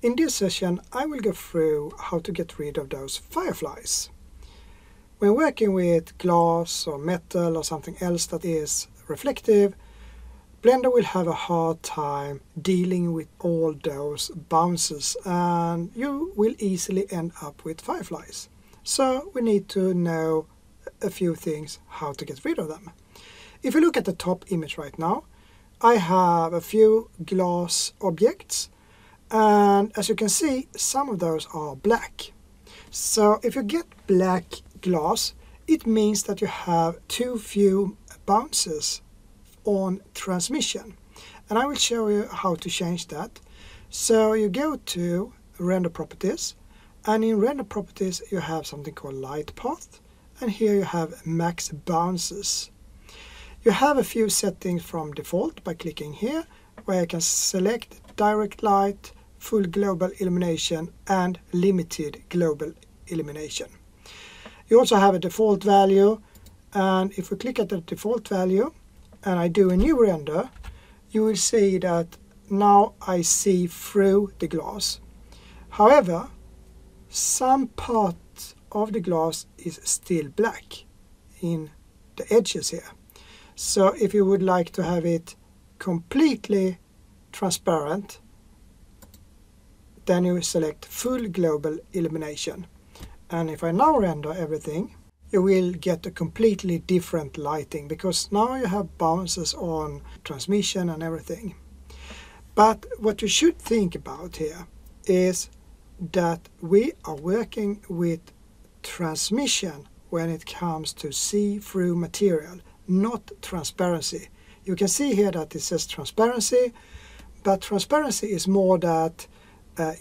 In this session, I will go through how to get rid of those fireflies. When working with glass or metal or something else that is reflective, Blender will have a hard time dealing with all those bounces, and you will easily end up with fireflies. So we need to know a few things how to get rid of them. If you look at the top image right now, I have a few glass objects. And as you can see, some of those are black. So if you get black glass, it means that you have too few bounces on transmission. And I will show you how to change that. So you go to Render Properties, and in Render Properties you have something called Light Path, and here you have Max Bounces. You have a few settings from default by clicking here, where you can select Direct Light, Full Global Illumination and Limited Global Illumination. You also have a default value, and if we click at the default value and I do a new render, you will see that now I see through the glass. However, some part of the glass is still black in the edges here. So if you would like to have it completely transparent, then you select Full Global Illumination. And if I now render everything, you will get a completely different lighting, because now you have bounces on transmission and everything. But what you should think about here is that we are working with transmission when it comes to see-through material, not transparency. You can see here that it says transparency, but transparency is more that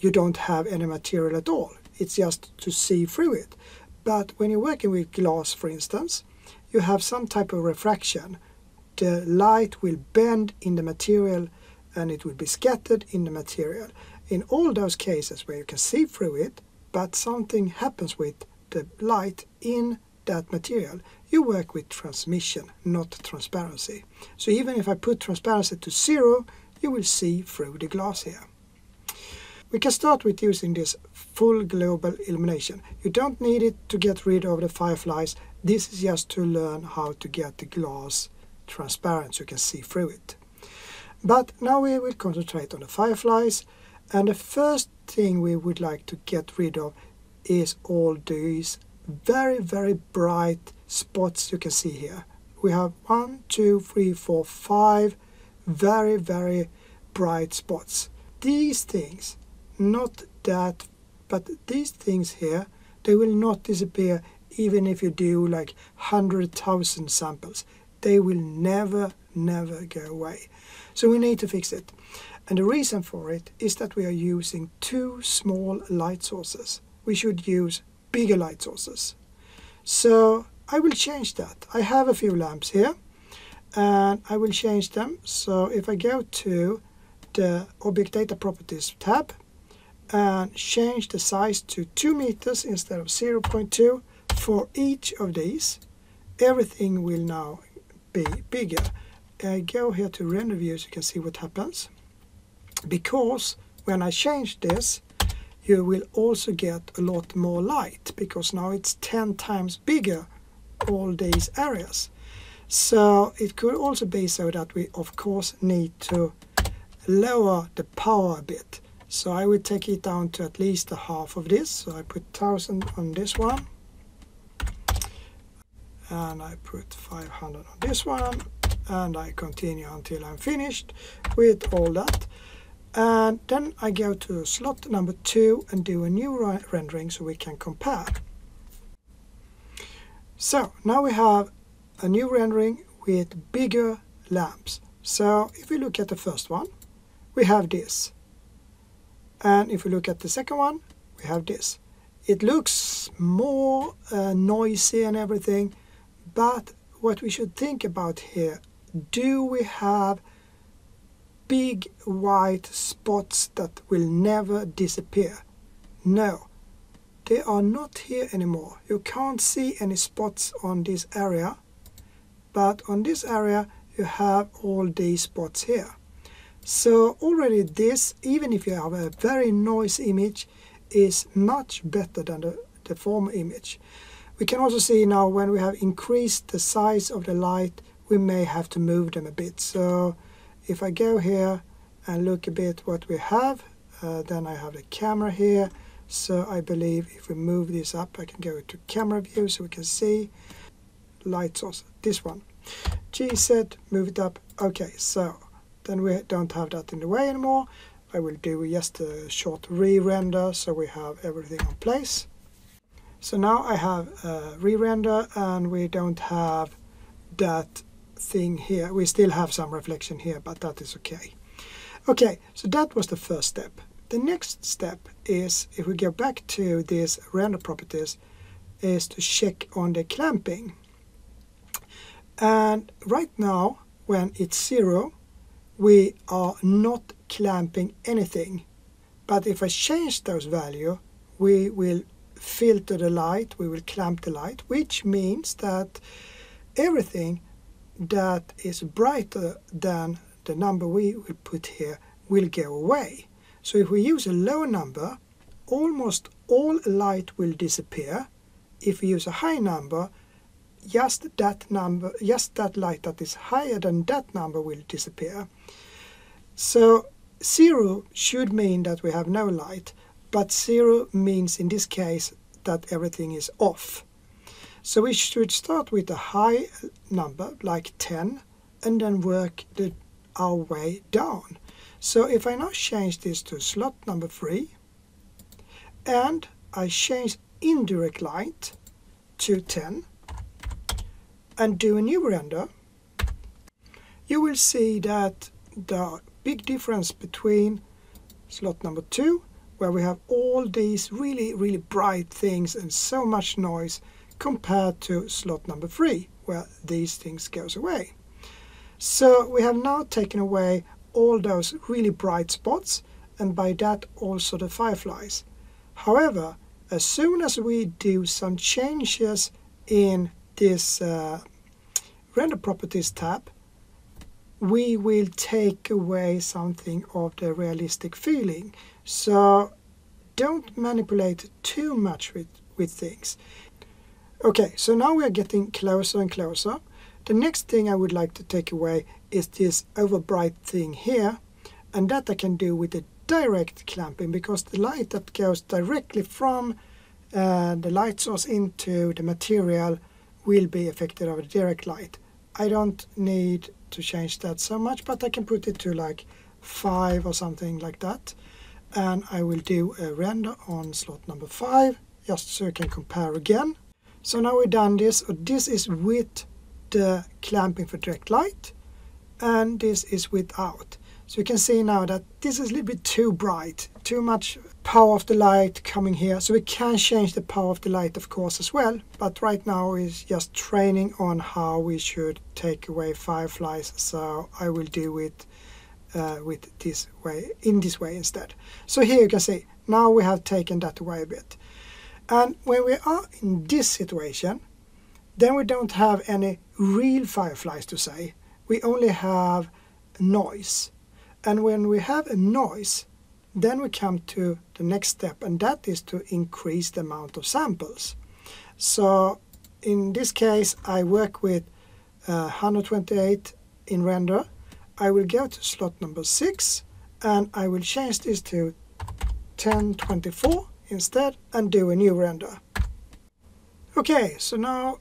you don't have any material at all. It's just to see through it. But when you're working with glass, for instance, you have some type of refraction. The light will bend in the material and it will be scattered in the material. In all those cases where you can see through it, but something happens with the light in that material, you work with transmission, not transparency. So even if I put transparency to 0, you will see through the glass here. We can start with using this Full Global Illumination. You don't need it to get rid of the fireflies. This is just to learn how to get the glass transparent so you can see through it. But now we will concentrate on the fireflies, and the first thing we would like to get rid of is all these very bright spots you can see here. We have 1, 2, 3, 4, 5 very bright spots. These things, not that, but these things here, they will not disappear even if you do like 100,000 samples. They will never go away. So we need to fix it. And the reason for it is that we are using too small light sources. We should use bigger light sources. So I will change that. I have a few lamps here, and I will change them. So if I go to the Object Data Properties tab and change the size to 2 meters instead of 0.2 for each of these, everything will now be bigger. I go here to Render View so you can see what happens. Because when I change this, you will also get a lot more light, because now it's 10 times bigger, all these areas. So it could also be so that we of course need to lower the power a bit. So I will take it down to at least a half of this. So I put 1000 on this one, and I put 500 on this one, and I continue until I'm finished with all that. And then I go to slot number 2 and do a new rendering so we can compare. So now we have a new rendering with bigger lamps. So if we look at the first one, we have this, and if we look at the second one, we have this. It looks more noisy and everything, but what we should think about here, do we have big white spots that will never disappear? No, they are not here anymore. You can't see any spots on this area, but on this area you have all these spots here. So already this, even if you have a very noisy image, is much better than the former image. We can also see now when we have increased the size of the light, we may have to move them a bit. So if I go here and look a bit what we have, then I have the camera here. So I believe if we move this up, I can go to camera view so we can see light source, this one. GZ, move it up. Okay, so then we don't have that in the way anymore. I will do just a short re-render so we have everything in place. So now I have a re-render and we don't have that thing here. We still have some reflection here, but that is okay. Okay, so that was the first step. The next step is, if we go back to these render properties, is to check on the clamping. And right now, when it's 0, we are not clamping anything. But if I change those values, we will filter the light, we will clamp the light, which means that everything that is brighter than the number we will put here will go away. So if we use a low number, almost all light will disappear. If we use a high number, just that light that is higher than that number will disappear. So 0 should mean that we have no light, but 0 means in this case that everything is off. So we should start with a high number, like 10, and then work our way down. So if I now change this to slot number 3, and I change indirect light to 10, and do a new render, you will see that the big difference between slot number 2, where we have all these really, really bright things and so much noise, compared to slot number 3, where these things goes away. So we have now taken away all those really bright spots, and by that also the fireflies. However, as soon as we do some changes in this render properties tab, we will take away something of the realistic feeling. So don't manipulate too much with things. Okay, so now we are getting closer and closer. The next thing I would like to take away is this overbright thing here, and that I can do with a direct clamping, because the light that goes directly from the light source into the material will be affected by direct light. I don't need to change that so much, but I can put it to like 5 or something like that. And I will do a render on slot number 5, just so you can compare again. So now we've done this. This is with the clamping for direct light, and this is without. So you can see now that this is a little bit too bright, too much power of the light coming here. So we can change the power of the light, of course, as well. But right now is just training on how we should take away fireflies. So I will do it in this way instead. So here you can see now we have taken that away a bit. And when we are in this situation, then we don't have any real fireflies to say. We only have noise. And when we have a noise, then we come to the next step, and that is to increase the amount of samples. So in this case, I work with 128 in render. I will go to slot number 6, and I will change this to 1024 instead, and do a new render. Okay, so now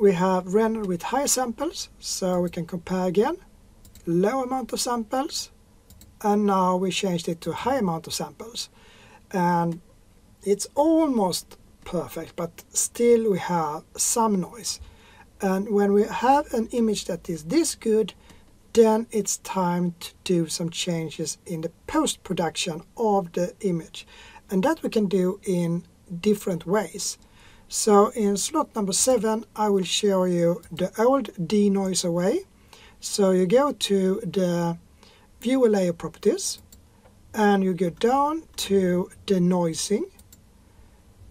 we have rendered with high samples, so we can compare again. Low amount of samples, and now we changed it to high amount of samples, and it's almost perfect, but still we have some noise. And when we have an image that is this good, then it's time to do some changes in the post-production of the image, and that we can do in different ways. So in slot number 7, I will show you the old denoise away. So you go to the viewer layer properties, and you go down to denoising,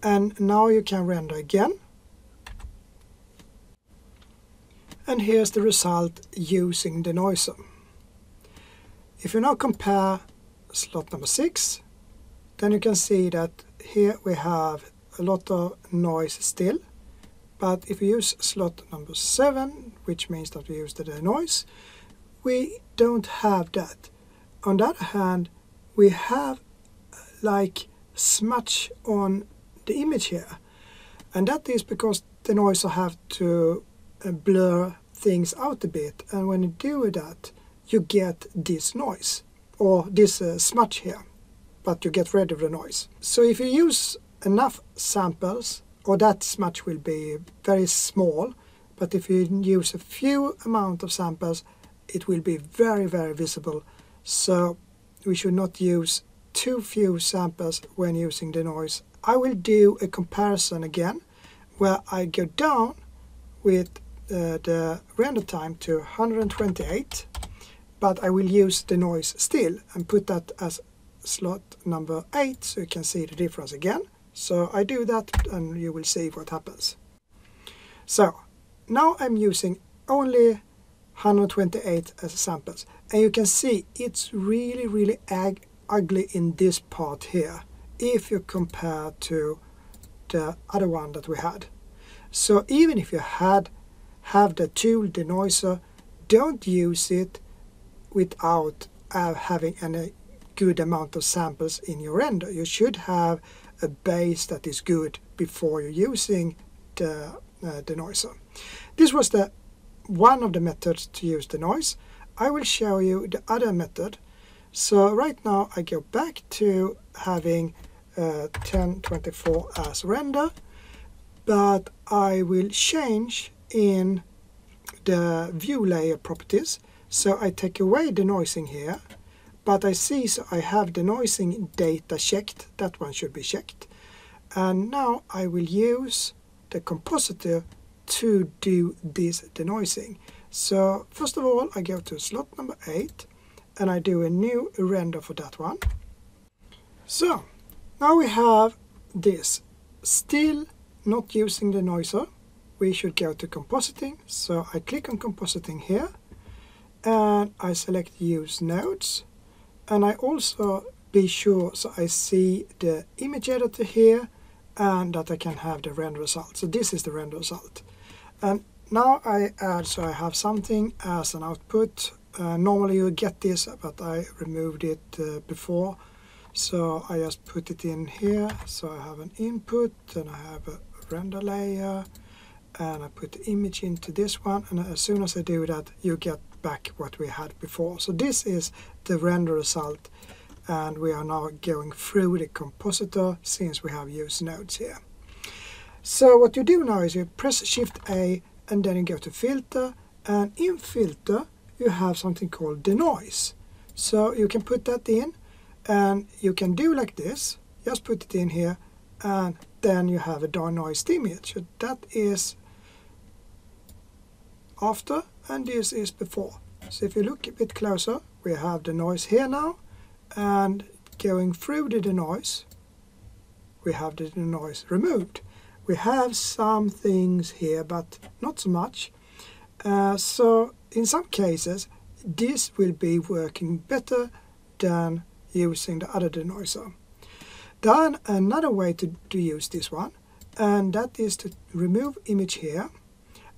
and now you can render again. And here's the result using denoiser. If you now compare slot number 6, then you can see that here we have a lot of noise still. But if we use slot number 7, which means that we use the noise, we don't have that. On the other hand, we have like smudge on the image here. And that is because the noise will have to blur things out a bit. And when you do that, you get this noise, or this smudge here, but you get rid of the noise. So if you use enough samples, or that smudge will be very small, but if you use a few amount of samples, it will be very, very visible. So we should not use too few samples when using the noise. I will do a comparison again, where I go down with the render time to 128, but I will use the noise still and put that as slot number 8, so you can see the difference again. So I do that and you will see what happens. So now I'm using only 128 as samples, and you can see it's really, really ugly in this part here if you compare to the other one that we had. So even if you have the tool denoiser, don't use it without having any good amount of samples in your render. You should have a base that is good before you're using the denoiser. This was the one of the methods to use the noise. I will show you the other method. So right now I go back to having 1024 as render, but I will change in the view layer properties. So I take away the noising here, but I see, so I have the noising data checked. That one should be checked. And now I will use the compositor to do this denoising. So first of all, I go to slot number 8 and I do a new render for that one. So now we have this, still not using the denoiser. We should go to compositing. So I click on compositing here and I select use nodes. And I also be sure, so I see the image editor here and that I can have the render result. So this is the render result. And now I add, so I have something as an output. Normally you get this, but I removed it before. So I just put it in here. So I have an input and I have a render layer and I put the image into this one. And as soon as I do that, you get back what we had before. So this is the render result, and we are now going through the compositor since we have used nodes here. So what you do now is you press Shift A and then you go to filter, and in filter you have something called denoise. So you can put that in and you can do like this, just put it in here, and then you have a denoised image. So that is after and this is before. So if you look a bit closer, we have the noise here now, and going through the denoise, we have the denoise removed. We have some things here, but not so much. So in some cases, this will be working better than using the other denoiser. Then another way to use this one, and that is to remove image here,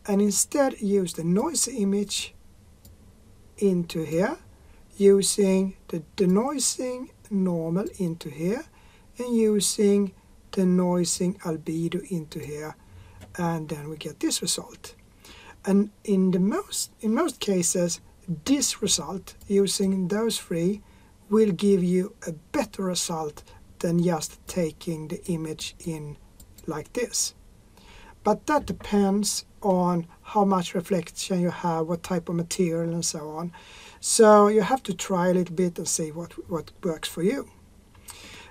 and instead use the noisy image into here, using the denoising normal into here, and using the denoising albedo into here, and then we get this result. And in most cases, this result, using those three, will give you a better result than just taking the image in like this. But that depends on how much reflection you have, what type of material and so on. So you have to try a little bit and see what works for you.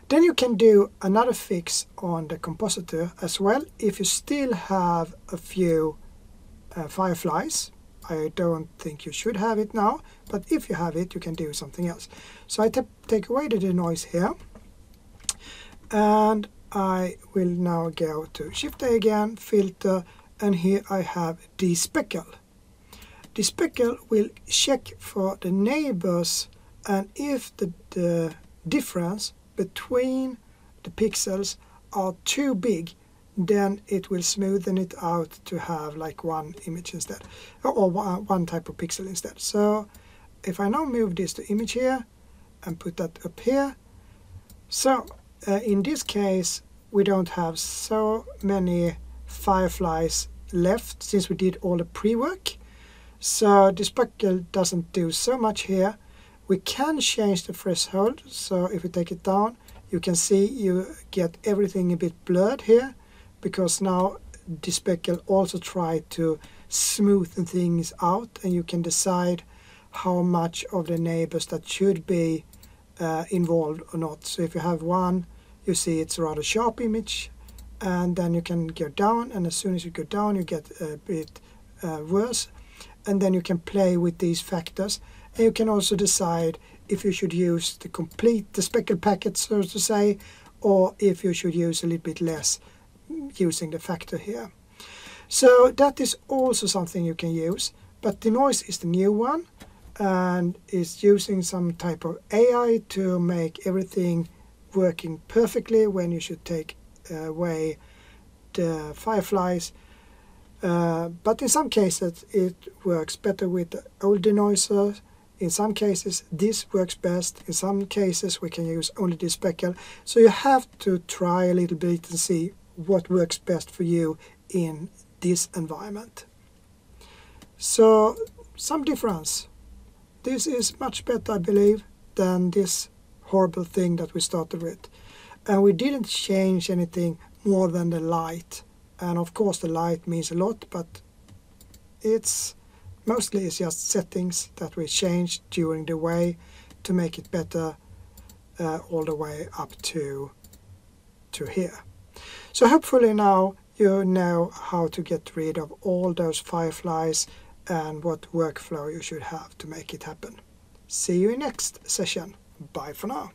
Then you can do another fix on the compositor as well if you still have a few fireflies. I don't think you should have it now, but if you have it you can do something else. So I take away the denoise here, and I will now go to Shift A again, filter, and here I have despeckle. Despeckle will check for the neighbors and if the difference between the pixels are too big, then it will smoothen it out to have like one image instead, or one type of pixel instead. So if I now move this to image here and put that up here, so in this case we don't have so many fireflies left since we did all the pre-work. So the speckle doesn't do so much here. We can change the threshold, so if we take it down, you can see you get everything a bit blurred here, because now the speckle also try to smoothen things out, and you can decide how much of the neighbors that should be involved or not. So if you have one, you see it's a rather sharp image, and then you can go down, and as soon as you go down you get a bit worse, and then you can play with these factors, and you can also decide if you should use the complete the speckle packet, so to say, or if you should use a little bit less using the factor here. So that is also something you can use, but the noise is the new one, and is using some type of AI to make everything working perfectly when you should take away the fireflies. But in some cases it works better with the old denoiser. In some cases this works best. In some cases we can use only this speckle. So you have to try a little bit and see what works best for you in this environment. So some difference. This is much better, I believe, than this horrible thing that we started with. And we didn't change anything more than the light. And of course the light means a lot, but it's mostly just settings that we changed during the way to make it better, all the way up to here. So hopefully now you know how to get rid of all those fireflies and what workflow you should have to make it happen. See you in next session. Bye for now.